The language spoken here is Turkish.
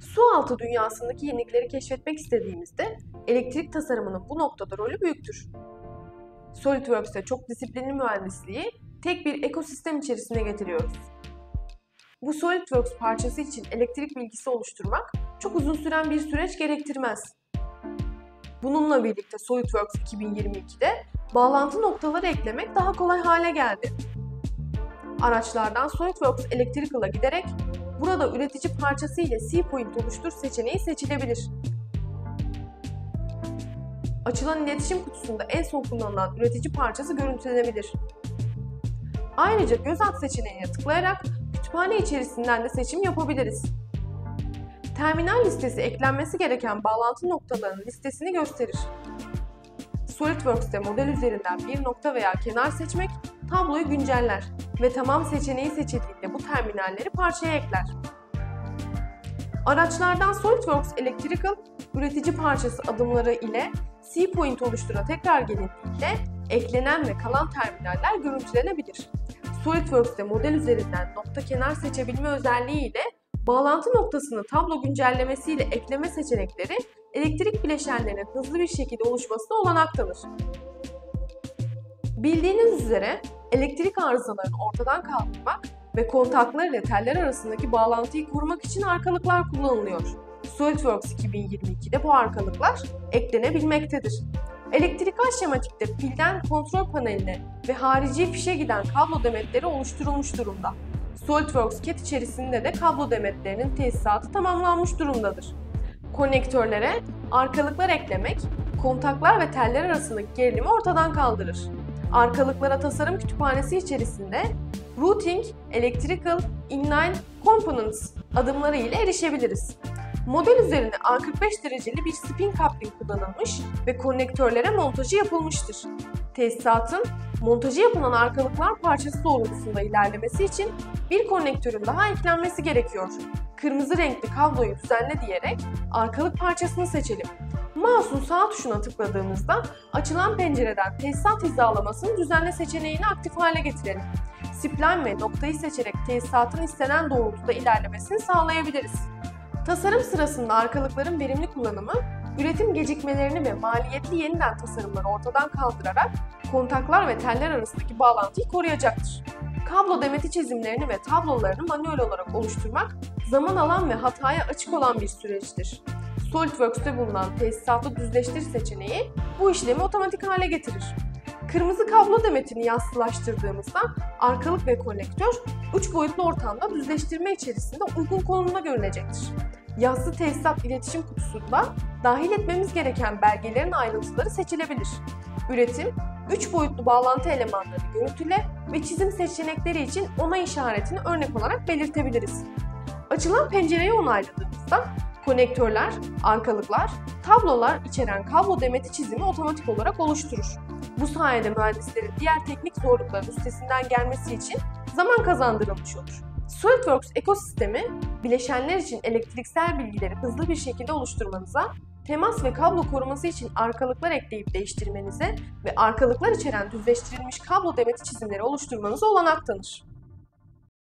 Su altı dünyasındaki yenilikleri keşfetmek istediğimizde elektrik tasarımının bu noktada rolü büyüktür. SolidWorks'te çok disiplinli mühendisliği tek bir ekosistem içerisine getiriyoruz. Bu SolidWorks parçası için elektrik bilgisi oluşturmak çok uzun süren bir süreç gerektirmez. Bununla birlikte SolidWorks 2022'de bağlantı noktaları eklemek daha kolay hale geldi. Araçlardan SolidWorks Electrical'a giderek burada üretici parçası ile C-point oluştur seçeneği seçilebilir. Açılan iletişim kutusunda en son kullanılan üretici parçası görüntülenebilir. Ayrıca göz alt seçeneğine tıklayarak kütüphane içerisinden de seçim yapabiliriz. Terminal listesi eklenmesi gereken bağlantı noktalarının listesini gösterir. SolidWorks'te model üzerinden bir nokta veya kenar seçmek tabloyu günceller ve tamam seçeneği seçildiğinde bu terminalleri parçaya ekler. Araçlardan SolidWorks Electrical, üretici parçası adımları ile C-point oluştura tekrar gelindiğinde eklenen ve kalan terminaller görüntülenebilir. SolidWorks'te model üzerinden nokta kenar seçebilme özelliği ile bağlantı noktasını tablo güncellemesiyle ekleme seçenekleri elektrik bileşenlerinin hızlı bir şekilde oluşmasına olanak tanır. Bildiğiniz üzere elektrik arızalarını ortadan kaldırmak ve kontaklar ile teller arasındaki bağlantıyı korumak için arkalıklar kullanılıyor. SolidWorks 2022'de bu arkalıklar eklenebilmektedir. Elektrikal şematikte pilden kontrol paneline ve harici fişe giden kablo demetleri oluşturulmuş durumda. SolidWorks CAD içerisinde de kablo demetlerinin tesisatı tamamlanmış durumdadır. Konektörlere arkalıklar eklemek, kontaklar ve teller arasındaki gerilimi ortadan kaldırır. Arkalıklara tasarım kütüphanesi içerisinde Routing, Electrical, Inline, Components adımları ile erişebiliriz. Model üzerine A45 dereceli bir spin coupling kullanılmış ve konnektörlere montajı yapılmıştır. Tesisatın montajı yapılan arkalıklar parçası doğrultusunda ilerlemesi için bir konnektörün daha eklenmesi gerekiyor. Kırmızı renkli kabloyu düzenle diyerek arkalık parçasını seçelim. Mouse'un sağ tuşuna tıkladığımızda açılan pencereden tesisat hizalamasını düzenle seçeneğini aktif hale getirelim. Spline ve noktayı seçerek tesisatın istenen doğrultuda ilerlemesini sağlayabiliriz. Tasarım sırasında arkalıkların verimli kullanımı, üretim gecikmelerini ve maliyetli yeniden tasarımları ortadan kaldırarak kontaklar ve teller arasındaki bağlantıyı koruyacaktır. Kablo demeti çizimlerini ve tablolarını manuel olarak oluşturmak, zaman alan ve hataya açık olan bir süreçtir. SolidWorks'te bulunan tesisatı düzleştir seçeneği bu işlemi otomatik hale getirir. Kırmızı kablo demetini yassılaştırdığımızda arkalık ve konektör 3 boyutlu ortamda düzleştirme içerisinde uygun konumuna görünecektir. Yassı tesisat iletişim kutusunda dahil etmemiz gereken belgelerin ayrıntıları seçilebilir. Üretim, 3 boyutlu bağlantı elemanları görüntüle ve çizim seçenekleri için onay işaretini örnek olarak belirtebiliriz. Açılan pencereyi onayladığımızda konektörler, arkalıklar, tablolar içeren kablo demeti çizimi otomatik olarak oluşturur. Bu sayede mühendislerin diğer teknik zorlukların üstesinden gelmesi için zaman kazandırılmış olur. SolidWorks ekosistemi, bileşenler için elektriksel bilgileri hızlı bir şekilde oluşturmanıza, temas ve kablo koruması için arkalıklar ekleyip değiştirmenize ve arkalıklar içeren düzleştirilmiş kablo demeti çizimleri oluşturmanıza olanak tanır.